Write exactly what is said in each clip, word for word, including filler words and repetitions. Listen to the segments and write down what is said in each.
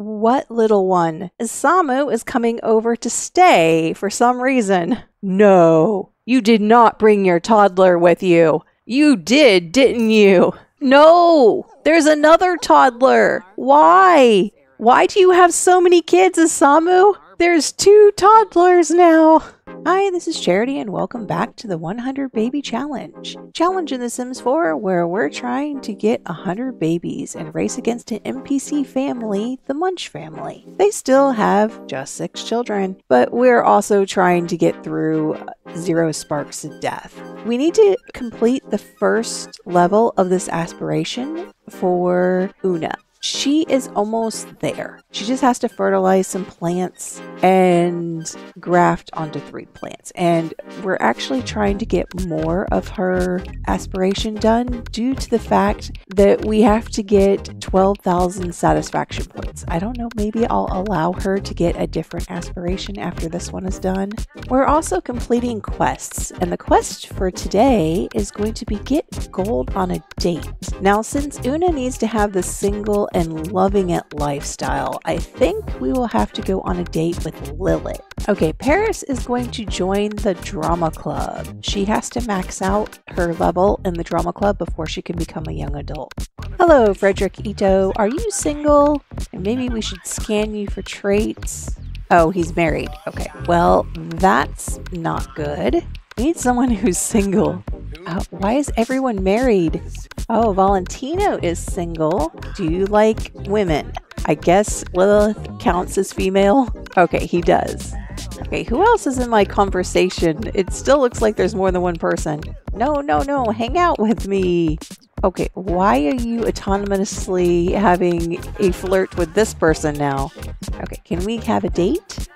What little one? Isamu is coming over to stay for some reason. No, you did not bring your toddler with you. You did, didn't you? No, there's another toddler. Why? Why do you have so many kids, Isamu? There's two toddlers now. Hi, this is Charity and welcome back to the one hundred Baby Challenge. Challenge in The Sims four where we're trying to get one hundred babies and race against an N P C family, the Munch family. They still have just six children, but we're also trying to get through Zero Sparks to death. We need to complete the first level of this aspiration for Una. She is almost there. She just has to fertilize some plants and graft onto three plants. And we're actually trying to get more of her aspiration done due to the fact that we have to get twelve thousand satisfaction points. I don't know, maybe I'll allow her to get a different aspiration after this one is done. We're also completing quests, and the quest for today is going to be get gold on a date. Now, since Una needs to have the single and loving it lifestyle, I think we will have to go on a date with Lilith. Okay, Paris is going to join the drama club. She has to max out her level in the drama club before she can become a young adult. Hello, Frederick Ito. Are you single? And maybe we should scan you for traits. Oh, he's married. Okay, well, that's not good. We need someone who's single. Uh, why is everyone married? Oh, Valentino is single. Do you like women? I guess Lilith counts as female. Okay, he does. Okay, who else is in my conversation? It still looks like there's more than one person. No, no, no, hang out with me. Okay, why are you autonomously having a flirt with this person now? Okay, can we have a date?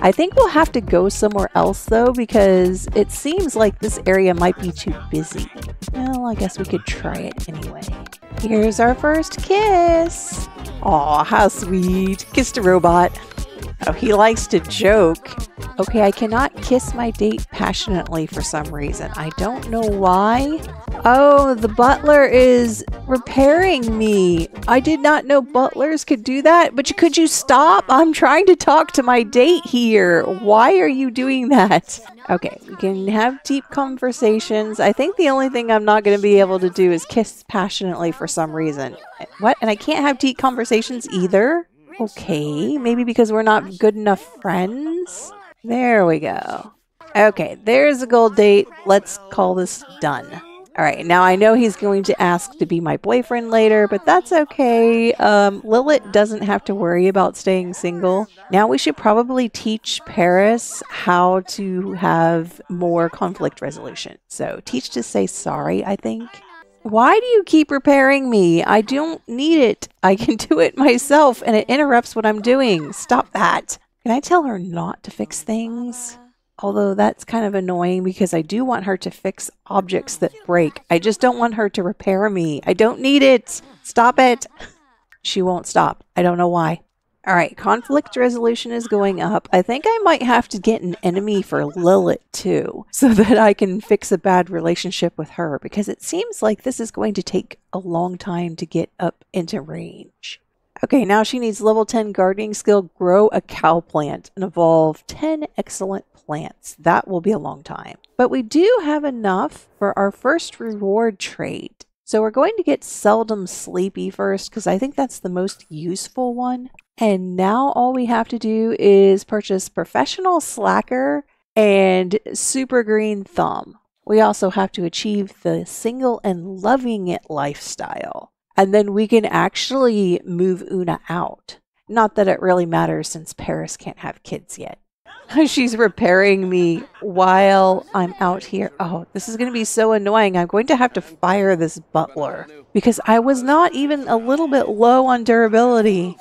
I think we'll have to go somewhere else though, because it seems like this area might be too busy. Well, I guess we could try it anyway. Here's our first kiss. Aw, how sweet. Kissed a robot. Oh, he likes to joke. Okay, I cannot kiss my date passionately for some reason. I don't know why. Oh, the butler is repairing me. I did not know butlers could do that, but you, could you stop? I'm trying to talk to my date here. Why are you doing that? Okay, we can have deep conversations. I think the only thing I'm not going to be able to do is kiss passionately for some reason. What? And I can't have deep conversations either? Okay, maybe because we're not good enough friends? There we go. Okay, there's a gold date. Let's call this done. All right, now I know he's going to ask to be my boyfriend later, but that's okay. Um, Lilith doesn't have to worry about staying single. Now we should probably teach Paris how to have more conflict resolution. So teach to say sorry, I think. Why do you keep repairing me? I don't need it. I can do it myself and it interrupts what I'm doing. Stop that. Can I tell her not to fix things? Although that's kind of annoying because I do want her to fix objects that break. I just don't want her to repair me. I don't need it. Stop it. She won't stop. I don't know why. All right, conflict resolution is going up. I think I might have to get an enemy for Lilith too, so that I can fix a bad relationship with her, because it seems like this is going to take a long time to get up into range. Okay, now she needs level ten gardening skill, grow a cow plant, and evolve ten excellent plants. That will be a long time. But we do have enough for our first reward trait. So we're going to get seldom sleepy first, because I think that's the most useful one. And now all we have to do is purchase professional slacker and super green thumb. We also have to achieve the single and loving it lifestyle. And then we can actually move Una out. Not that it really matters since Paris can't have kids yet. She's repairing me while I'm out here. Oh, this is going to be so annoying. I'm going to have to fire this butler because I was not even a little bit low on durability.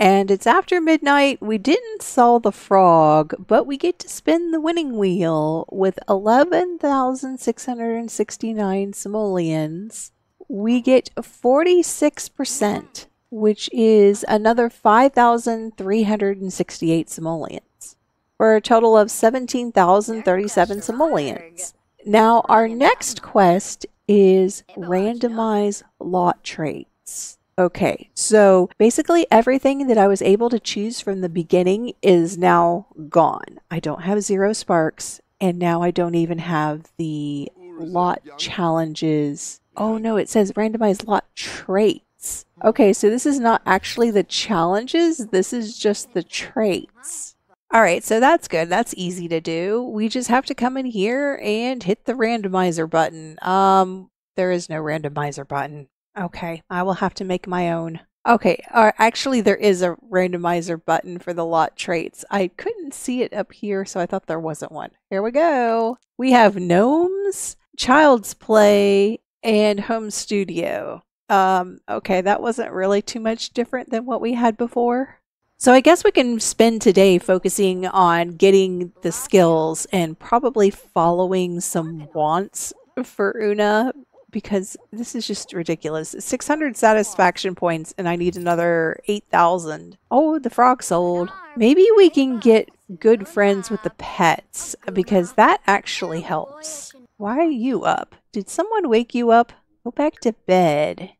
And it's after midnight. We didn't sell the frog, but we get to spin the winning wheel with eleven thousand six hundred sixty-nine simoleons. We get forty-six percent, which is another five thousand three hundred sixty-eight simoleons, for a total of seventeen thousand thirty-seven simoleons. Now, our next quest is randomize lot traits. Okay, so basically everything that I was able to choose from the beginning is now gone. I don't have Zero Sparks, and now I don't even have the lot challenges. Oh no, it says randomized lot traits. Okay, so this is not actually the challenges, this is just the traits. All right, so that's good. That's easy to do. We just have to come in here and hit the randomizer button. Um, there is no randomizer button. Okay, I will have to make my own. Okay, uh, actually there is a randomizer button for the lot traits. I couldn't see it up here, so I thought there wasn't one. Here we go. We have Gnomes, Child's Play, and Home Studio. Um, okay, that wasn't really too much different than what we had before. So I guess we can spend today focusing on getting the skills and probably following some wants for Una, because this is just ridiculous. six hundred satisfaction points and I need another eight thousand. Oh, the frog sold. Maybe we can get good friends with the pets because that actually helps. Why are you up? Did someone wake you up? Go back to bed.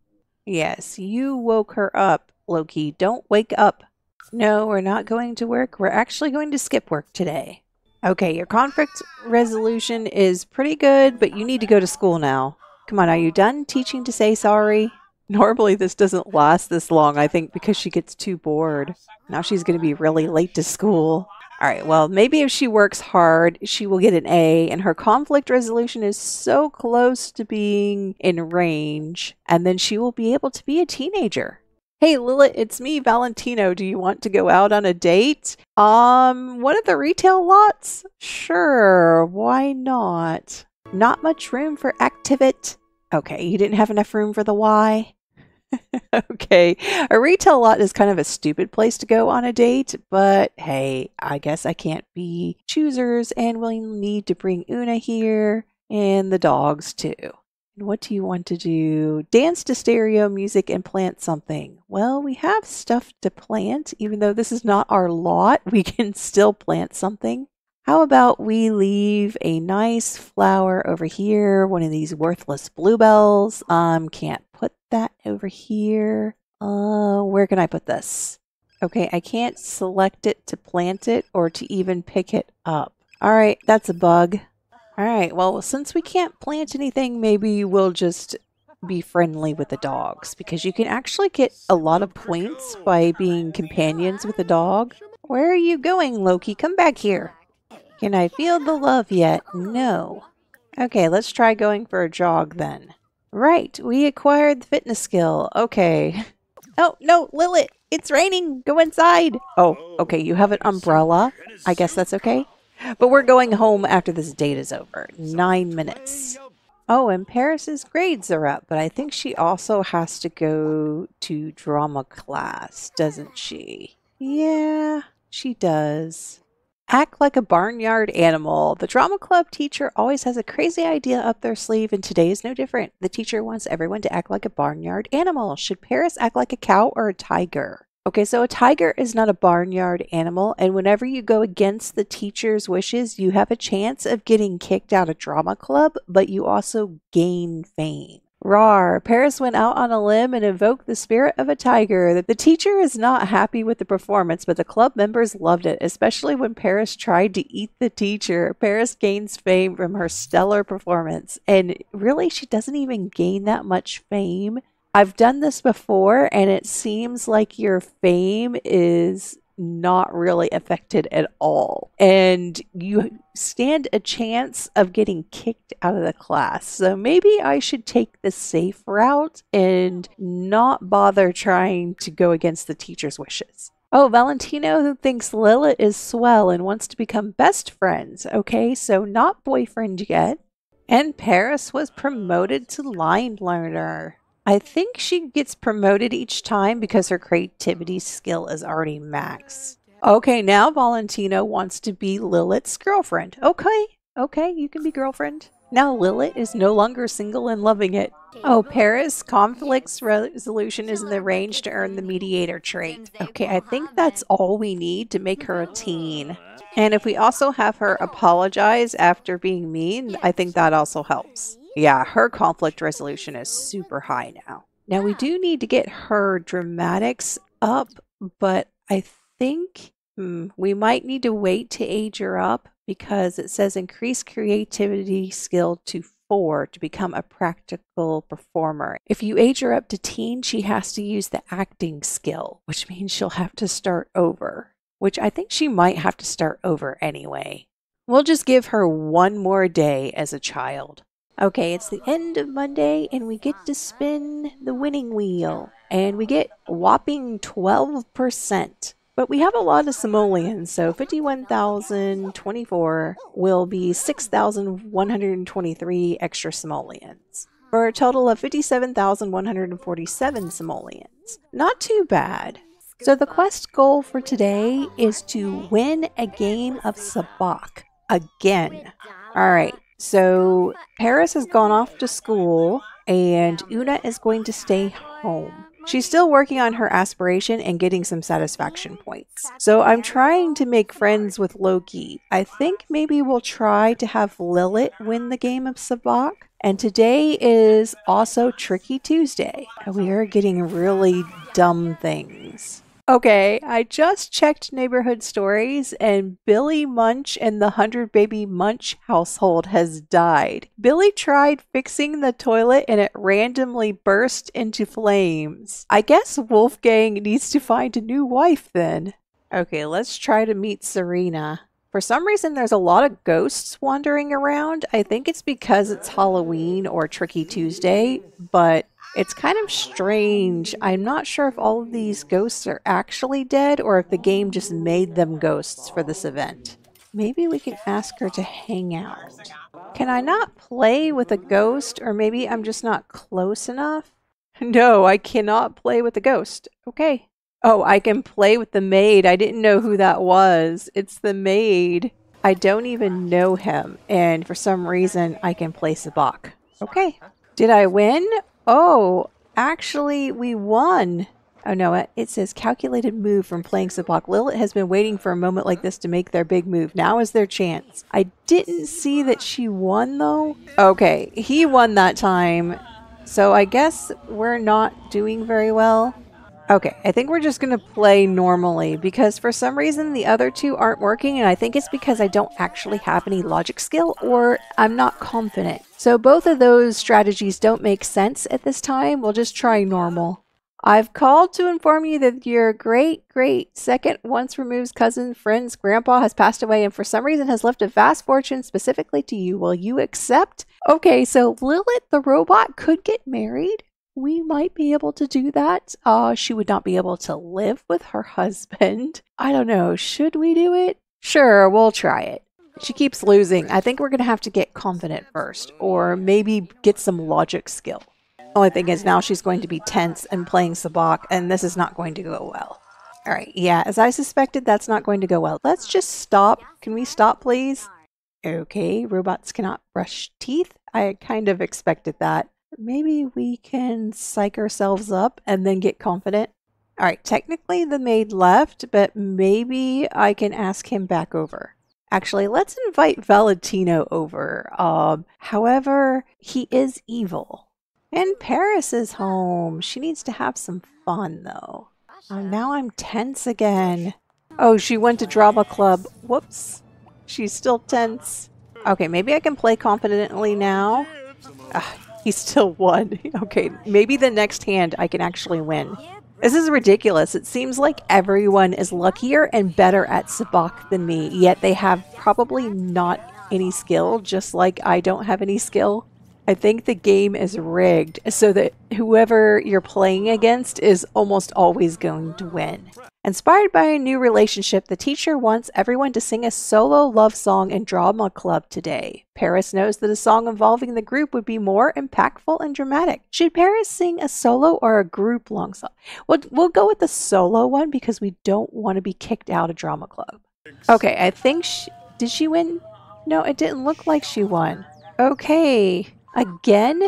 Yes, you woke her up, Loki. Don't wake up. No, we're not going to work. We're actually going to skip work today. Okay, your conflict resolution is pretty good, but you need to go to school now. Come on, are you done teaching to say sorry? Normally this doesn't last this long, I think, because she gets too bored. Now she's going to be really late to school. All right, well, maybe if she works hard, she will get an A, and her conflict resolution is so close to being in range, and then she will be able to be a teenager. Hey Lilith, it's me, Valentino. Do you want to go out on a date? Um, one of the retail lots? Sure, why not? Not much room for activit. Okay, you didn't have enough room for the Y. Okay, a retail lot is kind of a stupid place to go on a date, but hey, I guess I can't be choosers, and we'll need to bring Una here and the dogs too. What do you want to do? Dance to stereo music and plant something. Well, we have stuff to plant. Even though this is not our lot, we can still plant something. How about we leave a nice flower over here? One of these worthless bluebells. Um, can't put that over here. Uh, where can I put this? Okay, I can't select it to plant it or to even pick it up. All right, that's a bug. All right, well, since we can't plant anything, maybe we'll just be friendly with the dogs, because you can actually get a lot of points by being companions with a dog. Where are you going, Loki? Come back here. Can I feel the love yet? No. Okay, let's try going for a jog then. Right, we acquired the fitness skill. Okay. Oh, no, Lilith, it's raining. Go inside. Oh, okay, you have an umbrella. I guess that's okay. But we're going home after this date is over. Nine minutes. Oh, and Paris's grades are up, but I think she also has to go to drama class, doesn't she? Yeah, she does. Act like a barnyard animal. The drama club teacher always has a crazy idea up their sleeve, and today is no different. The teacher wants everyone to act like a barnyard animal. Should Paris act like a cow or a tiger? Okay, so a tiger is not a barnyard animal, and whenever you go against the teacher's wishes, you have a chance of getting kicked out of drama club, but you also gain fame. Rawr, Paris went out on a limb and invoked the spirit of a tiger. The teacher is not happy with the performance, but the club members loved it, especially when Paris tried to eat the teacher. Paris gains fame from her stellar performance, and really, she doesn't even gain that much fame. I've done this before, and it seems like your fame is not really affected at all. And you stand a chance of getting kicked out of the class. So maybe I should take the safe route and not bother trying to go against the teacher's wishes. Oh, Valentino, who thinks Lilith is swell and wants to become best friends. Okay, so not boyfriend yet. And Paris was promoted to line learner. I think she gets promoted each time because her creativity skill is already max. Okay, now Valentino wants to be Lilith's girlfriend. Okay, okay, you can be girlfriend. Now Lilith is no longer single and loving it. Oh, Paris, conflicts resolution is in the range to earn the mediator trait. Okay, I think that's all we need to make her a teen. And if we also have her apologize after being mean, I think that also helps. Yeah, her conflict resolution is super high now. Now, we do need to get her dramatics up, but I think hmm, we might need to wait to age her up because it says increase creativity skill to four to become a practical performer. If you age her up to teen, she has to use the acting skill, which means she'll have to start over, which I think she might have to start over anyway. We'll just give her one more day as a child. Okay, it's the end of Monday, and we get to spin the winning wheel, and we get a whopping twelve percent. But we have a lot of simoleons, so fifty-one thousand twenty-four will be six thousand one hundred twenty-three extra simoleons, for a total of fifty-seven thousand one hundred forty-seven simoleons. Not too bad. So the quest goal for today is to win a game of Sipok again. All right. So Paris has gone off to school and Una is going to stay home. She's still working on her aspiration and getting some satisfaction points. So I'm trying to make friends with Loki. I think maybe we'll try to have Lilith win the game of Sipok. And today is also Tricky Tuesday. We are getting really dumb things. Okay, I just checked Neighborhood Stories and Billy Munch and the one hundred Baby Munch household has died. Billy tried fixing the toilet and it randomly burst into flames. I guess Wolfgang needs to find a new wife then. Okay, let's try to meet Serena. For some reason, there's a lot of ghosts wandering around. I think it's because it's Halloween or Tricky Tuesday, but it's kind of strange. I'm not sure if all of these ghosts are actually dead or if the game just made them ghosts for this event. Maybe we can ask her to hang out. Can I not play with a ghost, or maybe I'm just not close enough? No, I cannot play with a ghost. Okay. Oh, I can play with the maid. I didn't know who that was. It's the maid. I don't even know him, and for some reason I can play Sipok. Okay. Did I win? Oh, actually, we won. Oh, no, it says calculated move from playing Sipok. Lilith has been waiting for a moment like this to make their big move. Now is their chance. I didn't see that she won, though. Okay, he won that time. So I guess we're not doing very well. Okay, I think we're just going to play normally because for some reason the other two aren't working, and I think it's because I don't actually have any logic skill or I'm not confident. So both of those strategies don't make sense at this time. We'll just try normal. I've called to inform you that your great, great second once removed cousin, friend's grandpa has passed away and for some reason has left a vast fortune specifically to you. Will you accept? Okay, so Lilith the robot could get married. We might be able to do that. Uh, she would not be able to live with her husband. I don't know. Should we do it? Sure, we'll try it. She keeps losing. I think we're going to have to get confident first, or maybe get some logic skill. Only thing is now she's going to be tense and playing Sipok, and this is not going to go well. All right. Yeah, as I suspected, that's not going to go well. Let's just stop. Can we stop, please? Okay. Robots cannot brush teeth. I kind of expected that. Maybe we can psych ourselves up and then get confident. All right, technically the maid left, but maybe I can ask him back over. Actually, let's invite Valentino over. Um, however, he is evil. And Paris is home. She needs to have some fun, though. Oh, now I'm tense again. Oh, she went to drama club. Whoops. She's still tense. Okay, maybe I can play confidently now. Ugh. He still won. Okay, maybe the next hand I can actually win. This is ridiculous. It seems like everyone is luckier and better at Sipok than me, yet they have probably not any skill, just like I don't have any skill. I think the game is rigged so that whoever you're playing against is almost always going to win. Inspired by a new relationship, the teacher wants everyone to sing a solo love song in drama club today. Paris knows that a song involving the group would be more impactful and dramatic. Should Paris sing a solo or a group long song? We'll, we'll go with the solo one because we don't want to be kicked out of drama club. Okay, I think she... Did she win? No, it didn't look like she won. Okay... Again?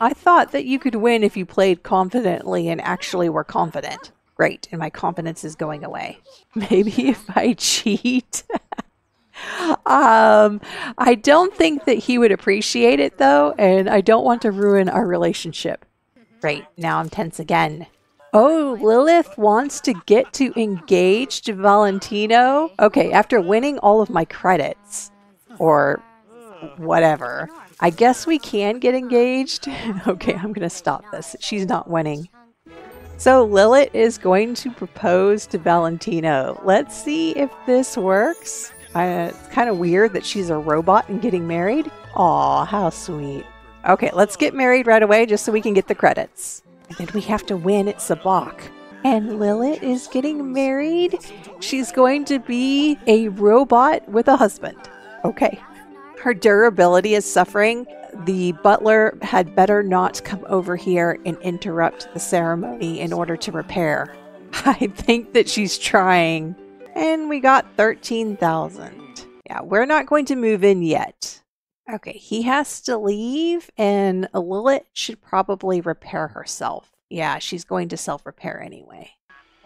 I thought that you could win if you played confidently and actually were confident. Great, and my confidence is going away. Maybe if I cheat? um, I don't think that he would appreciate it though, and I don't want to ruin our relationship. Great. Now I'm tense again. Oh, Lilith wants to get to engage to Valentino? Okay, after winning all of my credits. Or whatever. I guess we can get engaged. Okay, I'm gonna stop this. She's not winning. So Lilith is going to propose to Valentino. Let's see if this works. Uh, it's kind of weird that she's a robot and getting married. Aw, how sweet. Okay, let's get married right away just so we can get the credits. And then we have to win at Sipok. And Lilith is getting married. She's going to be a robot with a husband. Okay. Her durability is suffering. The butler had better not come over here and interrupt the ceremony in order to repair. I think that she's trying. And we got thirteen thousand. Yeah, we're not going to move in yet. Okay, he has to leave, and Lilith should probably repair herself. Yeah, she's going to self-repair anyway.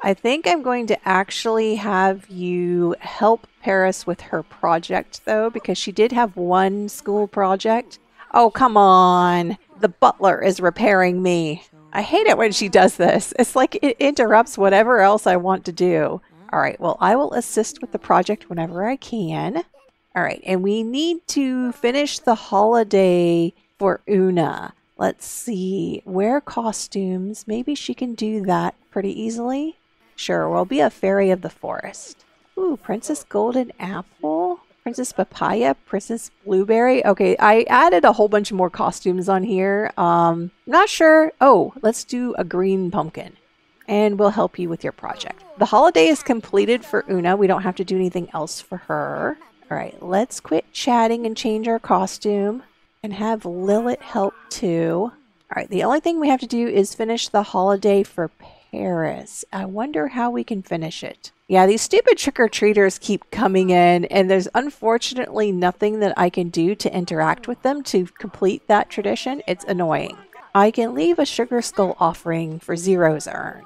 I think I'm going to actually have you help Paris with her project, though, because she did have one school project. Oh, come on. The butler is repairing me. I hate it when she does this. It's like it interrupts whatever else I want to do. All right, well, I will assist with the project whenever I can. All right, and we need to finish the holiday for Una. Let's see, wear costumes. Maybe she can do that pretty easily. Sure, we'll be a fairy of the forest. Ooh, Princess Golden Apple, Princess Papaya, Princess Blueberry. Okay, I added a whole bunch more costumes on here. Um, not sure. Oh, let's do a green pumpkin. And we'll help you with your project. The holiday is completed for Una. We don't have to do anything else for her. All right, let's quit chatting and change our costume and have Lilith help too. All right, the only thing we have to do is finish the holiday for Paris. I wonder how we can finish it. Yeah, these stupid trick-or-treaters keep coming in, and there's unfortunately nothing that I can do to interact with them to complete that tradition. It's annoying. I can leave a sugar skull offering for Zero's urn.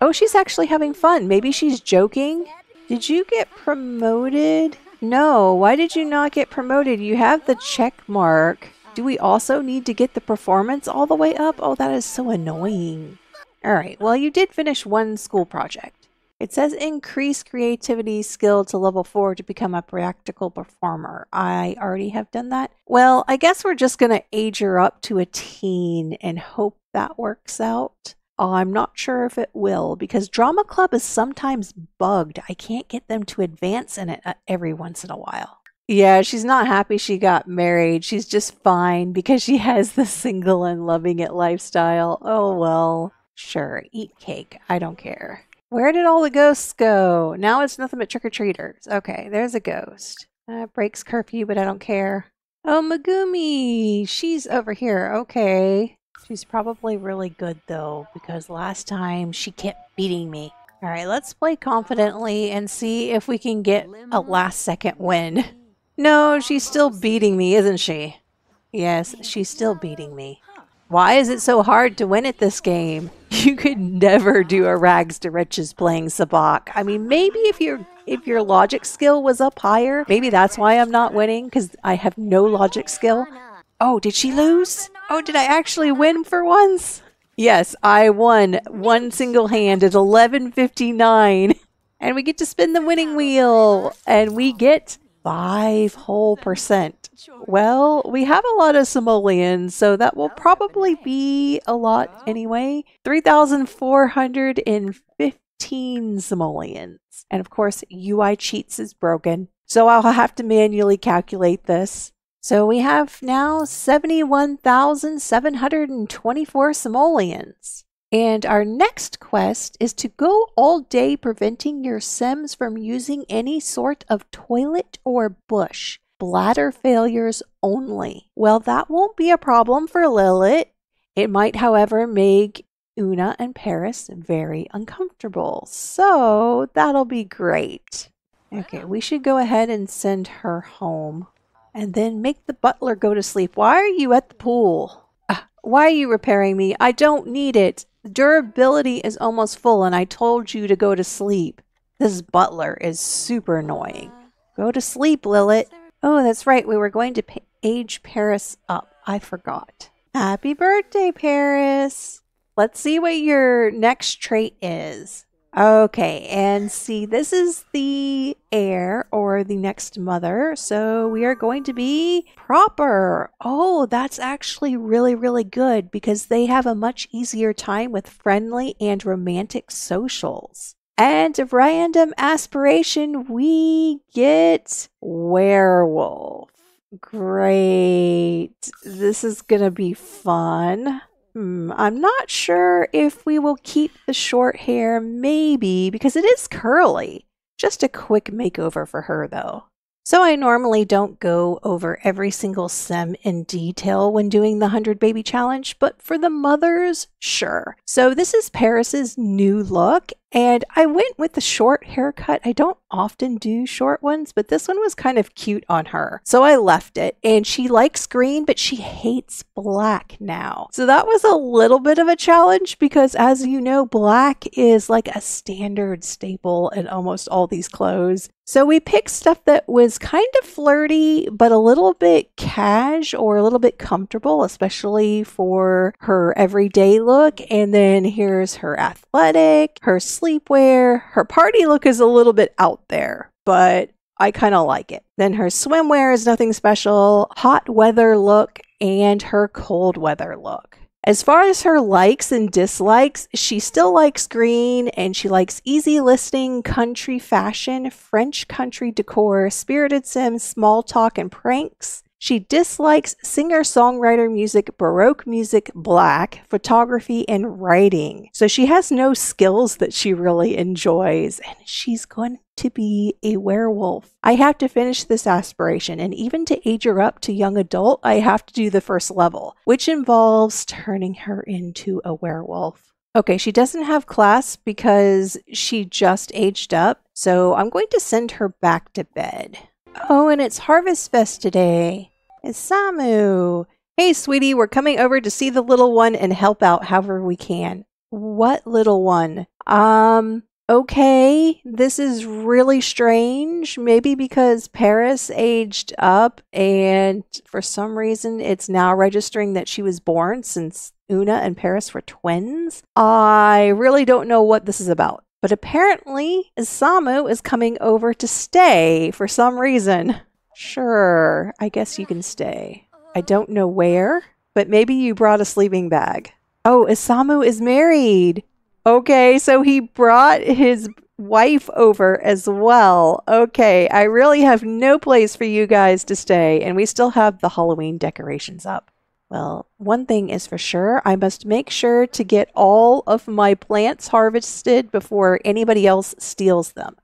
Oh, she's actually having fun. Maybe she's joking. Did you get promoted? No, why did you not get promoted? You have the check mark. Do we also need to get the performance all the way up? Oh, that is so annoying. All right, well, you did finish one school project. It says increase creativity skill to level four to become a practical performer. I already have done that. Well, I guess we're just going to age her up to a teen and hope that works out. I'm not sure if it will, because Drama Club is sometimes bugged. I can't get them to advance in it every once in a while. Yeah, she's not happy she got married. She's just fine because she has the single and loving it lifestyle. Oh, well, sure, eat cake. I don't care. Where did all the ghosts go? Now it's nothing but trick-or-treaters. Okay, there's a ghost. Uh, breaks curfew, but I don't care. Oh, Megumi, she's over here. Okay. She's probably really good, though, because last time she kept beating me. All right, let's play confidently and see if we can get a last-second win. No, she's still beating me, isn't she? Yes, she's still beating me. Why is it so hard to win at this game? You could never do a rags to riches playing Sipok. I mean, maybe if your if your logic skill was up higher, maybe that's why I'm not winning, because I have no logic skill. Oh, did she lose? Oh, did I actually win for once? Yes, I won one single hand at eleven fifty-nine. And we get to spin the winning wheel. And we get five whole percent. Well, we have a lot of simoleons, so that will probably be a lot anyway. three thousand four hundred fifteen simoleons. And of course, U I cheats is broken. So I'll have to manually calculate this. So we have now seventy-one thousand seven hundred twenty-four simoleons. And our next quest is to go all day preventing your Sims from using any sort of toilet or bush. Bladder failures only. Well, that won't be a problem for Lilith. It might, however, make Una and Paris very uncomfortable. So that'll be great. Okay, we should go ahead and send her home. And then make the butler go to sleep. Why are you at the pool? Uh, why are you repairing me? I don't need it. Durability is almost full and I told you to go to sleep. This butler is super annoying. Go to sleep, Lilith. Oh, that's right. We were going to pa- age Paris up. I forgot. Happy birthday, Paris. Let's see what your next trait is. Okay, and see, this is the heir or the next mother, so we are going to be proper. Oh, that's actually really, really good because they have a much easier time with friendly and romantic socials. And of random aspiration, we get werewolf. Great. This is gonna be fun. Hmm, I'm not sure if we will keep the short hair, maybe, because it is curly. Just a quick makeover for her, though. So I normally don't go over every single sim in detail when doing the one hundred Baby Challenge, but for the mothers, sure. So this is Paris's new look, and I went with the short haircut. I don't often do short ones, but this one was kind of cute on her. So I left it, and she likes green, but she hates black now. So that was a little bit of a challenge because, as you know, black is like a standard staple in almost all these clothes. So we picked stuff that was kind of flirty, but a little bit cash or a little bit comfortable, especially for her everyday look. And then here's her athletic, her sleepwear, her party look is a little bit out there, but I kind of like it. Then her swimwear is nothing special, hot weather look, and her cold weather look. As far as her likes and dislikes, she still likes green and she likes easy listening, country fashion, French country decor, spirited sims, small talk, and pranks. She dislikes singer-songwriter music, Baroque music, black, photography, and writing. So she has no skills that she really enjoys, and she's going to be a werewolf. I have to finish this aspiration, and even to age her up to young adult, I have to do the first level, which involves turning her into a werewolf. Okay, she doesn't have class because she just aged up, so I'm going to send her back to bed. Oh, and it's Harvest Fest today. Isamu. Hey, sweetie, we're coming over to see the little one and help out however we can. What little one? Um, okay, this is really strange. Maybe because Paris aged up and for some reason it's now registering that she was born since Una and Paris were twins. I really don't know what this is about. But apparently, Isamu is coming over to stay for some reason. Sure, I guess you can stay. I don't know where, but maybe you brought a sleeping bag. Oh, Isamu is married. Okay, so he brought his wife over as well. Okay, I really have no place for you guys to stay, and we still have the Halloween decorations up. Well, one thing is for sure, I must make sure to get all of my plants harvested before anybody else steals them.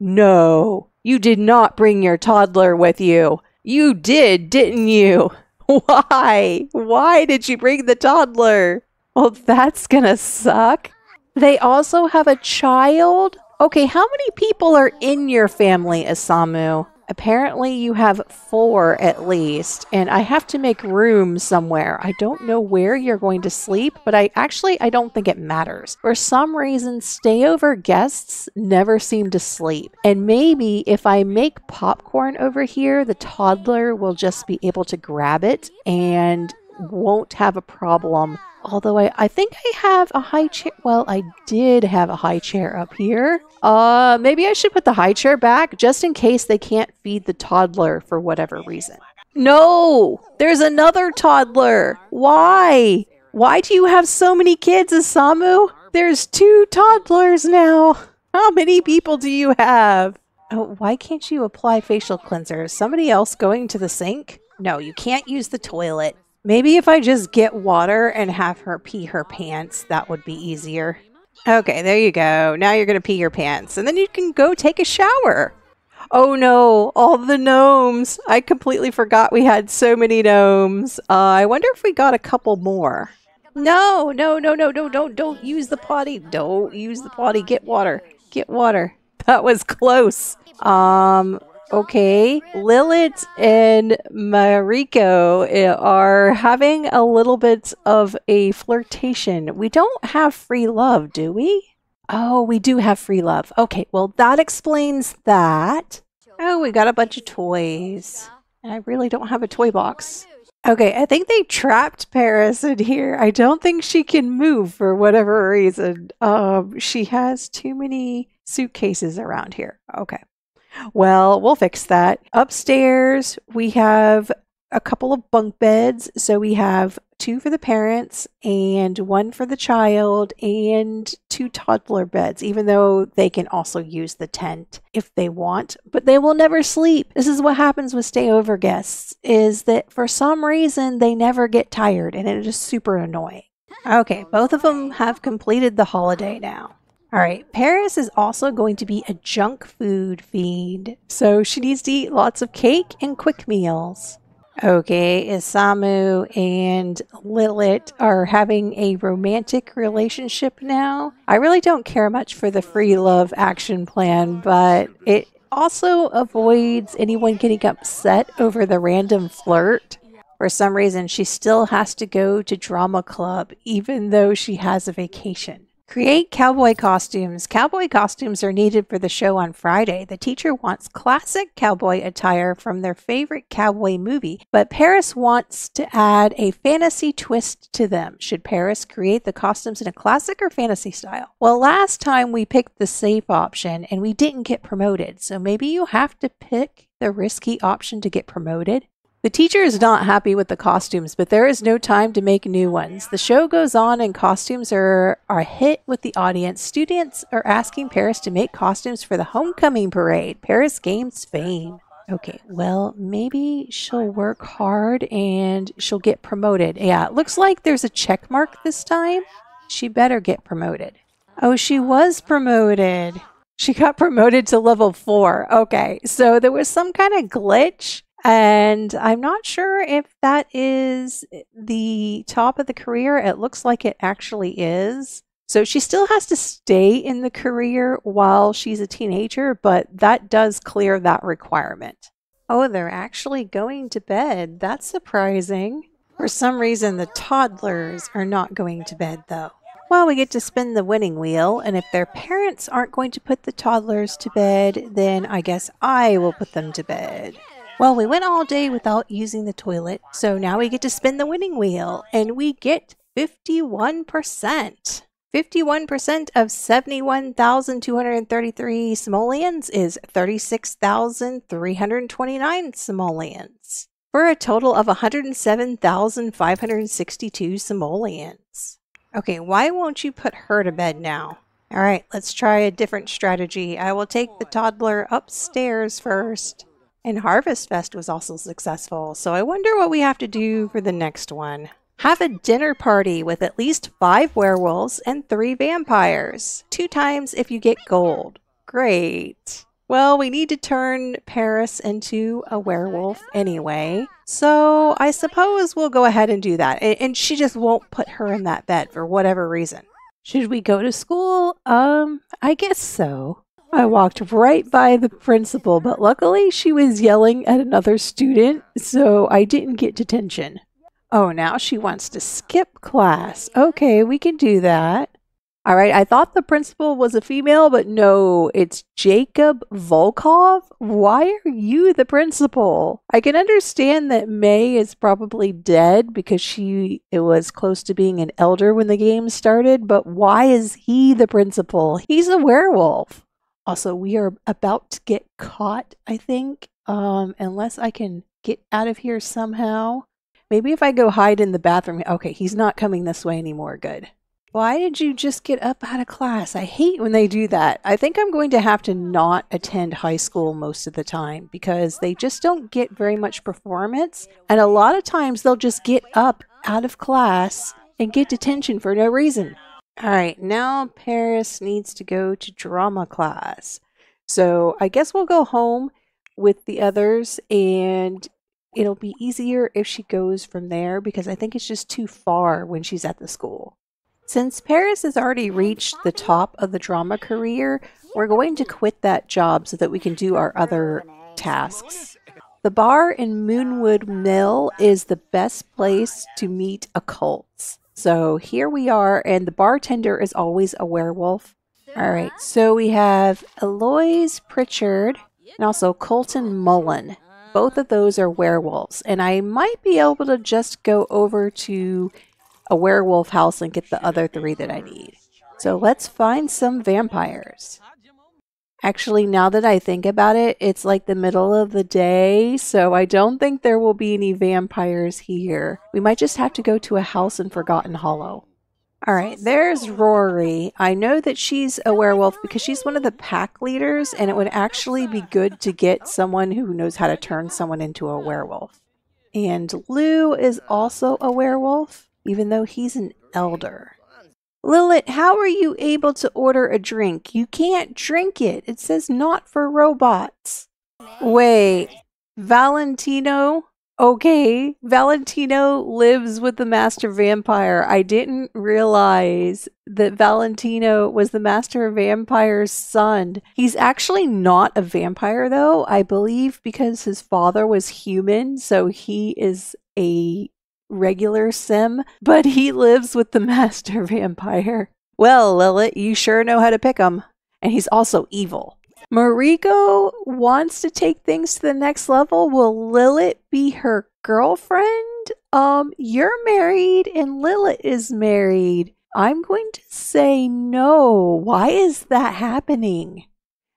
No, you did not bring your toddler with you. You did, didn't you? Why? Why did you bring the toddler? Well, that's gonna suck. They also have a child? Okay, how many people are in your family, Isamu? Apparently you have four at least, and I have to make room somewhere. I don't know where you're going to sleep, but I actually, I don't think it matters. For some reason, stayover guests never seem to sleep. And maybe if I make popcorn over here, the toddler will just be able to grab it and won't have a problem. Although I, I think I have a high chair. Well, I did have a high chair up here. Uh, maybe I should put the high chair back just in case they can't feed the toddler for whatever reason. No, there's another toddler. Why? Why do you have so many kids, Isamu? There's two toddlers now. How many people do you have? Oh, why can't you apply facial cleanser? Is somebody else going to the sink? No, you can't use the toilet. Maybe if I just get water and have her pee her pants, that would be easier. Okay, there you go. Now you're going to pee your pants. And then you can go take a shower. Oh no, all the gnomes. I completely forgot we had so many gnomes. Uh, I wonder if we got a couple more. No, no, no, no, no, don't, don't use the potty. Don't use the potty. Get water. Get water. That was close. Um... Okay, Lilith and Mariko are having a little bit of a flirtation. We don't have free love, do we? Oh, we do have free love. Okay, well, that explains that. Oh, we got a bunch of toys. And I really don't have a toy box. Okay, I think they trapped Paris in here. I don't think she can move for whatever reason. Um, she has too many suitcases around here. Okay, well, we'll fix that. Upstairs, we have a couple of bunk beds. So we have two for the parents and one for the child and two toddler beds, even though they can also use the tent if they want, but they will never sleep. This is what happens with stayover guests, is that for some reason they never get tired, and it is super annoying. Okay, both of them have completed the holiday now. All right, Paris is also going to be a junk food fiend, so she needs to eat lots of cake and quick meals. Okay, Isamu and Lilith are having a romantic relationship now. I really don't care much for the free love action plan, but it also avoids anyone getting upset over the random flirt. For some reason, she still has to go to drama club, even though she has a vacation. Create cowboy costumes. Cowboy costumes are needed for the show on Friday. The teacher wants classic cowboy attire from their favorite cowboy movie, but Paris wants to add a fantasy twist to them. Should Paris create the costumes in a classic or fantasy style? Well, last time we picked the safe option and we didn't get promoted, so maybe you have to pick the risky option to get promoted. The teacher is not happy with the costumes, but there is no time to make new ones. The show goes on and costumes are, are a hit with the audience. Students are asking Paris to make costumes for the homecoming parade. Paris gains fame. Okay, well, maybe she'll work hard and she'll get promoted. Yeah, it looks like there's a check mark this time. She better get promoted. Oh, she was promoted. She got promoted to level four. Okay, so there was some kind of glitch. And I'm not sure if that is the top of the career. It looks like it actually is. So she still has to stay in the career while she's a teenager, but that does clear that requirement. Oh, they're actually going to bed. That's surprising. For some reason, the toddlers are not going to bed, though. Well, we get to spin the winning wheel, and if their parents aren't going to put the toddlers to bed, then I guess I will put them to bed. Well, we went all day without using the toilet, so now we get to spin the winning wheel, and we get fifty-one percent. fifty-one percent of seventy-one thousand two hundred thirty-three simoleons is thirty-six thousand three hundred twenty-nine simoleons, for a total of one hundred seven thousand five hundred sixty-two simoleons. Okay, why won't you put her to bed now? All right, let's try a different strategy. I will take the toddler upstairs first. And Harvest Fest was also successful, so I wonder what we have to do for the next one. Have a dinner party with at least five werewolves and three vampires. Two times if you get gold. Great. Well, we need to turn Paris into a werewolf anyway, so I suppose we'll go ahead and do that. And she just won't put her in that bed for whatever reason. Should we go to school? Um, I guess so. I walked right by the principal, but luckily she was yelling at another student, so I didn't get detention. Oh, now she wants to skip class. Okay, we can do that. All right, I thought the principal was a female, but no, it's Jacob Volkov. Why are you the principal? I can understand that May is probably dead because she it was close to being an elder when the game started, but why is he the principal? He's a werewolf. Also, we are about to get caught, I think, um, unless I can get out of here somehow. Maybe if I go hide in the bathroom. Okay, he's not coming this way anymore. Good. Why did you just get up out of class? I hate when they do that. I think I'm going to have to not attend high school most of the time because they just don't get very much performance. And a lot of times they'll just get up out of class and get detention for no reason. All right, now Paris needs to go to drama class. So I guess we'll go home with the others, and it'll be easier if she goes from there because I think it's just too far when she's at the school. Since Paris has already reached the top of the drama career, we're going to quit that job so that we can do our other tasks. The bar in Moonwood Mill is the best place to meet occults. So here we are, and the bartender is always a werewolf. All right, so we have Eloise Pritchard and also Colton Mullen. both of those are werewolves, and I might be able to just go over to a werewolf house and get the other three that I need. So let's find some vampires. Actually, now that I think about it, it's like the middle of the day, so I don't think there will be any vampires here. We might just have to go to a house in Forgotten Hollow. Alright, there's Rory. I know that she's a werewolf because she's one of the pack leaders, and it would actually be good to get someone who knows how to turn someone into a werewolf. And Lou is also a werewolf, even though he's an elder. Lilith, how are you able to order a drink? You can't drink it. It says not for robots. Wait, Valentino? Okay, Valentino lives with the master vampire. I didn't realize that Valentino was the master vampire's son. He's actually not a vampire though, I believe, because his father was human, so he is a regular sim, but he lives with the master vampire. Well, Lilith, you sure know how to pick him. And he's also evil. Mariko wants to take things to the next level. Will Lilith be her girlfriend? Um, you're married and Lilith is married. I'm going to say no. Why is that happening?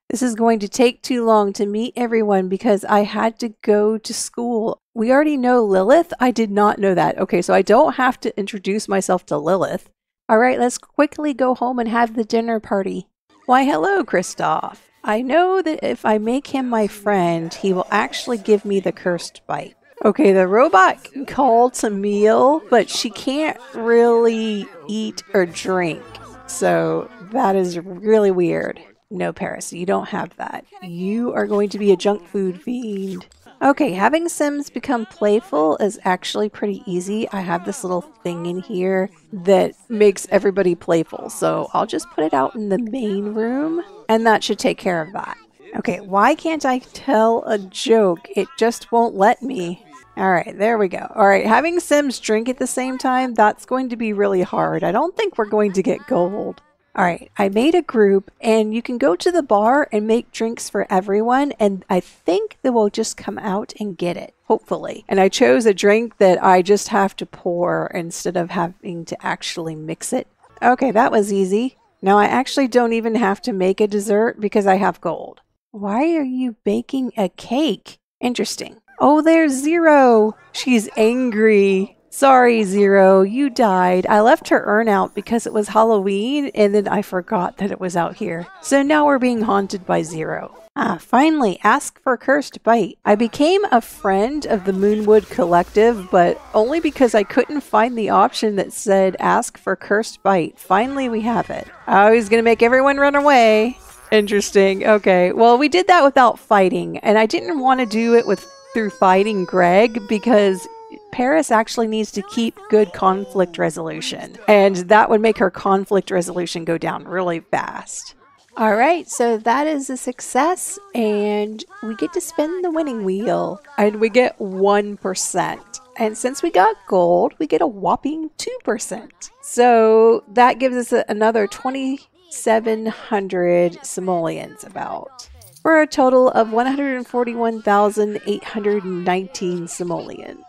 This is going to take too long to meet everyone because I had to go to school. We already know Lilith. I did not know that. Okay, so I don't have to introduce myself to Lilith. All right, let's quickly go home and have the dinner party. Why, hello, Christoph. I know that if I make him my friend, he will actually give me the cursed bite. Okay, the robot can call to meal, but she can't really eat or drink. So that is really weird. No, Paris, you don't have that. You are going to be a junk food fiend. Okay, having Sims become playful is actually pretty easy. I have this little thing in here that makes everybody playful, so I'll just put it out in the main room, and that should take care of that. Okay, why can't I tell a joke? It just won't let me. All right, there we go. All right, having Sims drink at the same time, that's going to be really hard. I don't think we're going to get gold. Alright, I made a group, and you can go to the bar and make drinks for everyone, and I think they will just come out and get it, hopefully. And I chose a drink that I just have to pour instead of having to actually mix it. Okay, that was easy. Now I actually don't even have to make a dessert because I have gold. Why are you baking a cake? Interesting. Oh, there's Zero! She's angry. Sorry, Zero, you died. I left her urn out because it was Halloween, and then I forgot that it was out here. So now we're being haunted by Zero. Ah, finally, ask for Cursed Bite. I became a friend of the Moonwood Collective, but only because I couldn't find the option that said ask for Cursed Bite. Finally, we have it. Oh, he's gonna make everyone run away. Interesting. Okay, well, we did that without fighting, and I didn't want to do it with through fighting Greg because Paris actually needs to keep good conflict resolution, and that would make her conflict resolution go down really fast. All right, so that is a success, and we get to spin the winning wheel, and we get one percent. And since we got gold, we get a whopping two percent. So that gives us another twenty-seven hundred simoleons about, for a total of one hundred forty-one thousand eight hundred nineteen simoleons.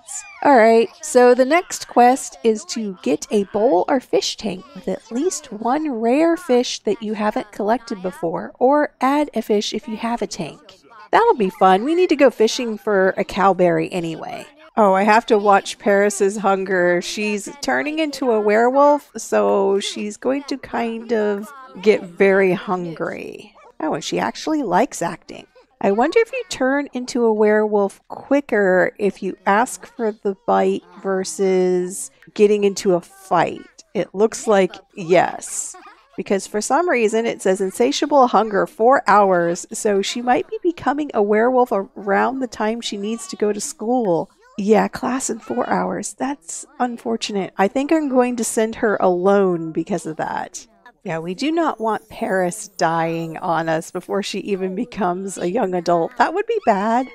Alright, so the next quest is to get a bowl or fish tank with at least one rare fish that you haven't collected before, or add a fish if you have a tank. That'll be fun. We need to go fishing for a cowberry anyway. Oh, I have to watch Paris's hunger. She's turning into a werewolf, so she's going to kind of get very hungry. Oh, and she actually likes acting. I wonder if you turn into a werewolf quicker if you ask for the bite versus getting into a fight. It looks like yes, because for some reason it says insatiable hunger four hours, so she might be becoming a werewolf around the time she needs to go to school. Yeah, class in four hours. That's unfortunate. I think I'm going to send her alone because of that. Yeah, we do not want Paris dying on us before she even becomes a young adult. That would be bad.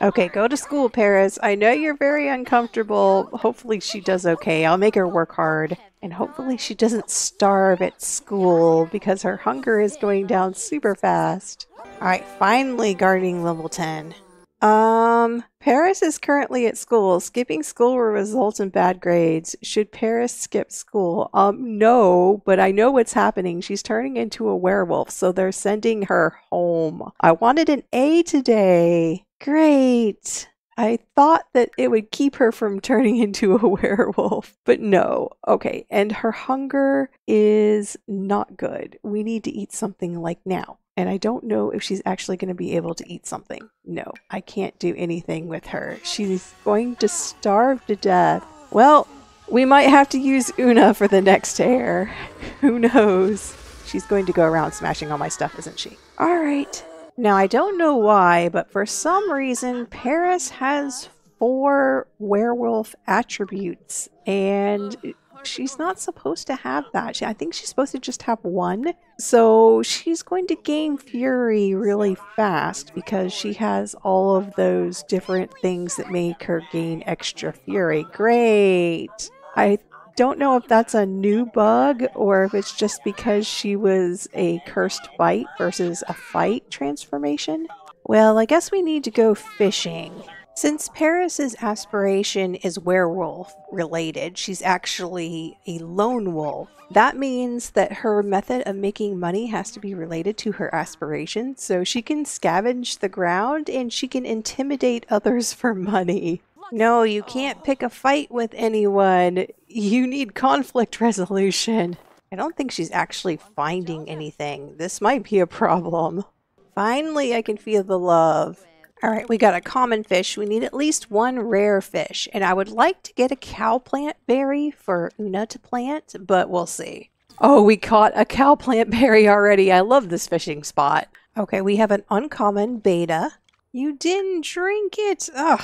Okay, go to school, Paris. I know you're very uncomfortable. Hopefully she does okay. I'll make her work hard. And hopefully she doesn't starve at school because her hunger is going down super fast. All right, finally guarding level ten. Um, Paris is currently at school. Skipping school will result in bad grades. Should Paris skip school? Um, no, but I know what's happening. She's turning into a werewolf, so they're sending her home. I wanted an A today. Great. I thought that it would keep her from turning into a werewolf, but no. Okay, and her hunger is not good. We need to eat something like now. And I don't know if she's actually going to be able to eat something. No, I can't do anything with her. She's going to starve to death. Well, we might have to use Una for the next hair. Who knows? She's going to go around smashing all my stuff, isn't she? All right. Now, I don't know why, but for some reason, Paris has four werewolf attributes. And she's not supposed to have that. She, I think she's supposed to just have one. So she's going to gain fury really fast because she has all of those different things that make her gain extra fury. Great! I don't know if that's a new bug or if it's just because she was a cursed bite versus a fight transformation. Well, I guess we need to go fishing. Since Paris's aspiration is werewolf related, she's actually a lone wolf. That means that her method of making money has to be related to her aspiration, so she can scavenge the ground and she can intimidate others for money. No, you can't pick a fight with anyone. You need conflict resolution. I don't think she's actually finding anything. This might be a problem. Finally, I can feel the love. All right, we got a common fish. We need at least one rare fish, and I would like to get a cow plant berry for Una to plant, but we'll see. Oh, we caught a cow plant berry already. I love this fishing spot. Okay, we have an uncommon beta. You didn't drink it. Ugh.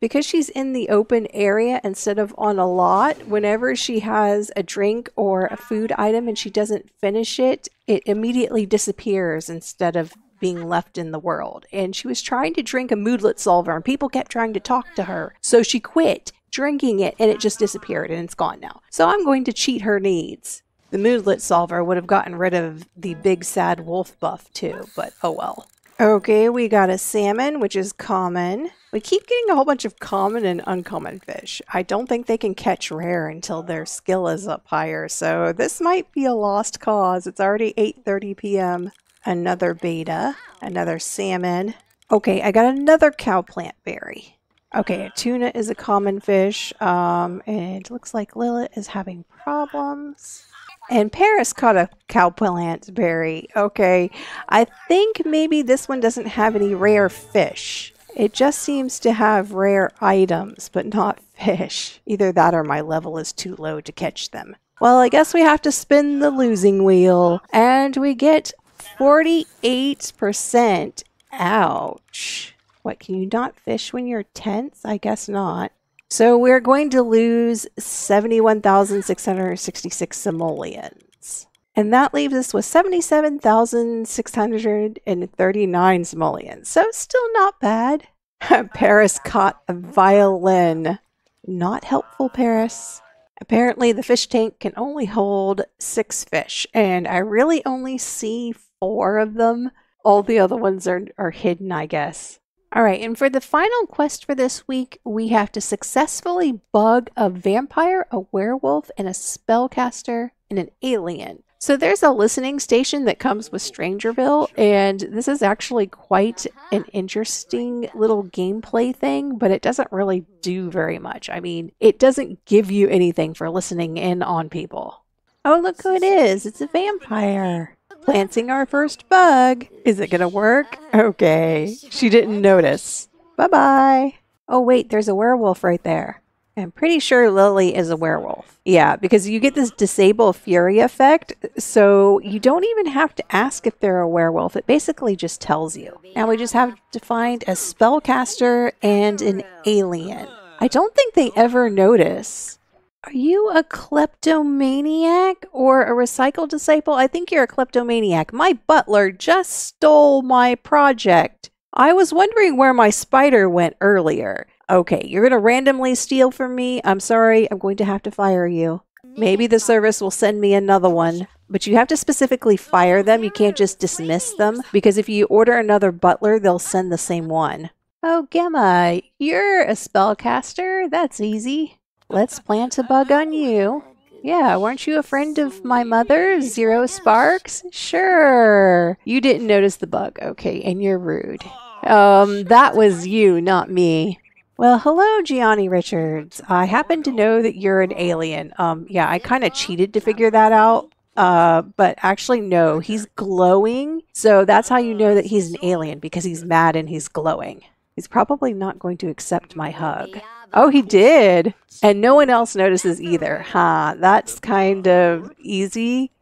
Because she's in the open area instead of on a lot, whenever she has a drink or a food item and she doesn't finish it, it immediately disappears instead of being left in the world. And she was trying to drink a moodlet solver and people kept trying to talk to her, so she quit drinking it and it just disappeared and it's gone now. So I'm going to cheat her needs. The moodlet solver would have gotten rid of the big sad wolf buff too, but oh well. Okay, we got a salmon, which is common. We keep getting a whole bunch of common and uncommon fish. I don't think they can catch rare until their skill is up higher, so this might be a lost cause. It's already eight thirty p m Another beta, another salmon. Okay, I got another cow plant berry. Okay, a tuna is a common fish. Um, and it looks like Lilith is having problems. And Paris caught a cow plant berry. Okay, I think maybe this one doesn't have any rare fish. It just seems to have rare items, but not fish. Either that or my level is too low to catch them. Well, I guess we have to spin the losing wheel. And we get forty-eight percent. Ouch. What, can you not fish when you're tense? I guess not. So we're going to lose seventy-one thousand six hundred sixty-six simoleons. And that leaves us with seventy-seven thousand six hundred thirty-nine simoleons. So still not bad. Paris caught a violin. Not helpful, Paris. Apparently the fish tank can only hold six fish, and I really only see four of them. All the other ones are, are hidden, I guess. All right, and for the final quest for this week, we have to successfully bug a vampire, a werewolf, and a spellcaster, and an alien. So there's a listening station that comes with StrangerVille, and this is actually quite an interesting little gameplay thing, but it doesn't really do very much. I mean, it doesn't give you anything for listening in on people. Oh, look who it is. It's a vampire. Planting our first bug. Is it gonna work? Okay. She didn't notice. Bye-bye. Oh, wait, there's a werewolf right there. I'm pretty sure Lily is a werewolf. Yeah, because you get this disable fury effect, so you don't even have to ask if they're a werewolf. It basically just tells you. Now we just have to find a spellcaster and an alien. I don't think they ever notice. Are you a kleptomaniac or a recycled disciple? I think you're a kleptomaniac. My butler just stole my project. I was wondering where my spider went earlier. Okay, you're going to randomly steal from me. I'm sorry, I'm going to have to fire you. Maybe the service will send me another one. But you have to specifically fire them. You can't just dismiss them. Because if you order another butler, they'll send the same one. Oh, Gemma, you're a spellcaster. That's easy. Let's plant a bug on you. Yeah, weren't you a friend of my mother, Zero Sparks? Sure. You didn't notice the bug. Okay, and you're rude. Um, that was you, not me. Well, hello, Gianni Richards. I happen to know that you're an alien. Um, yeah, I kind of cheated to figure that out. Uh, but actually, no, he's glowing. So that's how you know that he's an alien, because he's mad and he's glowing. He's probably not going to accept my hug. Oh, he did. And no one else notices either. Huh, that's kind of easy.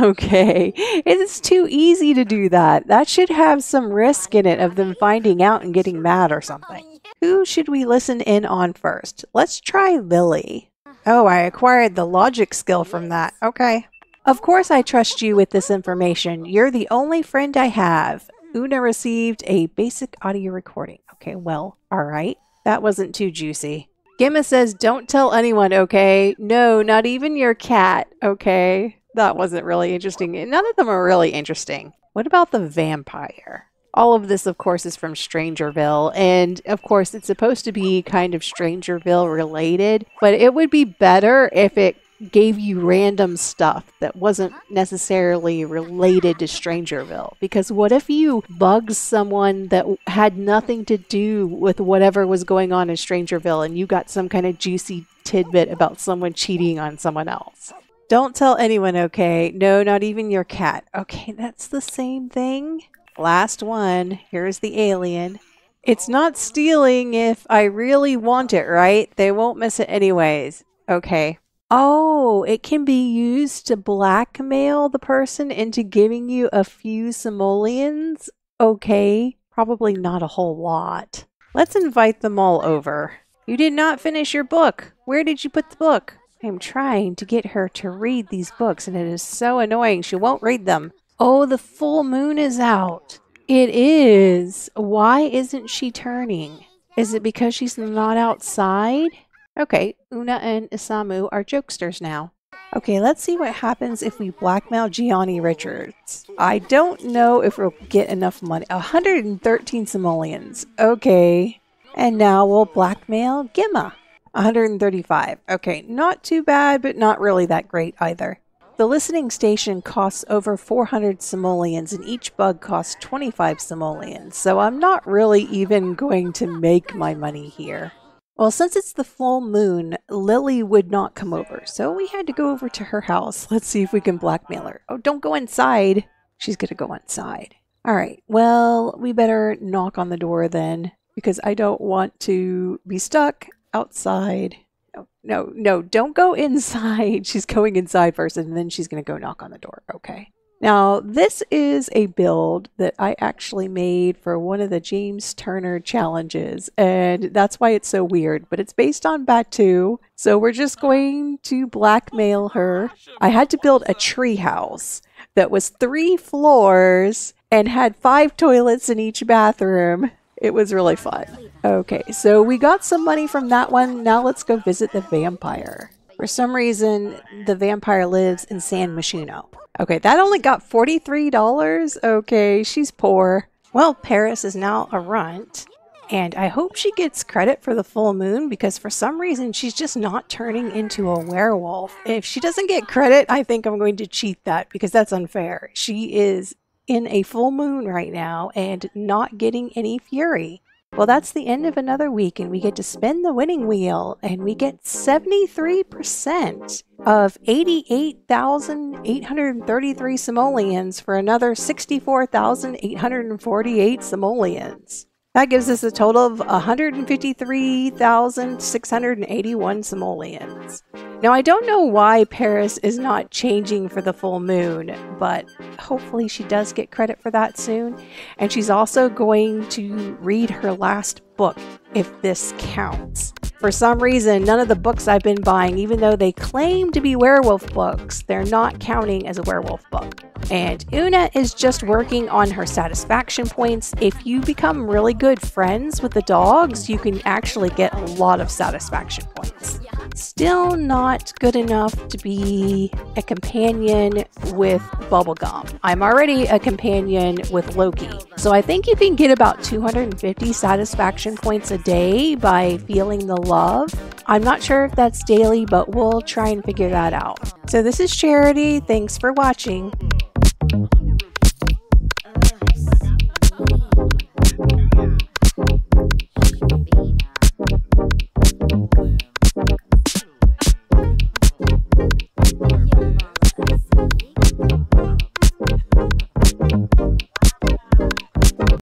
Okay, it's too easy to do that. That should have some risk in it of them finding out and getting mad or something. Who should we listen in on first? Let's try Lily. Oh, I acquired the logic skill from that. Okay. Of course I trust you with this information. You're the only friend I have. Una received a basic audio recording. Okay, well, all right. That wasn't too juicy. Gemma says, don't tell anyone, okay? No, not even your cat, okay? That wasn't really interesting. None of them are really interesting. What about the vampire? All of this, of course, is from StrangerVille. And, of course, it's supposed to be kind of StrangerVille related. But it would be better if it gave you random stuff that wasn't necessarily related to StrangerVille. Because what if you bugged someone that had nothing to do with whatever was going on in StrangerVille and you got some kind of juicy tidbit about someone cheating on someone else? Don't tell anyone, okay? No, not even your cat. Okay, that's the same thing. Last one. Here's the alien. It's not stealing if I really want it, right? They won't miss it anyways. Okay. Oh, it can be used to blackmail the person into giving you a few simoleons? Okay, probably not a whole lot. Let's invite them all over. You did not finish your book. Where did you put the book? I'm trying to get her to read these books and it is so annoying. She won't read them. Oh, the full moon is out. It is. Why isn't she turning? Is it because she's not outside? Okay, Una and Isamu are jokesters now. Okay, let's see what happens if we blackmail Gianni Richards. I don't know if we'll get enough money. one hundred thirteen simoleons. Okay. And now we'll blackmail Gemma. one hundred thirty-five. Okay, not too bad, but not really that great either. The listening station costs over four hundred simoleons, and each bug costs twenty-five simoleons. So I'm not really even going to make my money here. Well, since it's the full moon, Lily would not come over, so we had to go over to her house. Let's see if we can blackmail her. Oh, don't go inside. She's going to go inside. All right, well, we better knock on the door then, because I don't want to be stuck outside. No, no, no, don't go inside. She's going inside first, and then she's going to go knock on the door. Okay. Now, this is a build that I actually made for one of the James Turner challenges, and that's why it's so weird, but it's based on Batuu, so we're just going to blackmail her. I had to build a tree house that was three floors and had five toilets in each bathroom. It was really fun. Okay, so we got some money from that one. Now let's go visit the vampire. For some reason, the vampire lives in San Machino. Okay, that only got forty-three dollars. Okay, she's poor. Well, Paris is now a runt, and I hope she gets credit for the full moon, because for some reason she's just not turning into a werewolf. If she doesn't get credit, I think I'm going to cheat that, because that's unfair. She is in a full moon right now and not getting any fury. Well, that's the end of another week, and we get to spin the winning wheel, and we get seventy-three percent of eighty-eight thousand eight hundred thirty-three simoleons for another sixty-four thousand eight hundred forty-eight simoleons. That gives us a total of one hundred fifty-three thousand six hundred eighty-one simoleons. Now, I don't know why Paris is not changing for the full moon, but hopefully she does get credit for that soon. And she's also going to read her last book, if this counts. For some reason, none of the books I've been buying, even though they claim to be werewolf books, they're not counting as a werewolf book. And Una is just working on her satisfaction points. If you become really good friends with the dogs, you can actually get a lot of satisfaction points. Still not good enough to be a companion with Bubblegum. I'm already a companion with Loki. So I think you can get about two hundred fifty satisfaction points a day by feeling the love. I'm not sure if that's daily, but we'll try and figure that out. So this is Charity. Thanks for watching.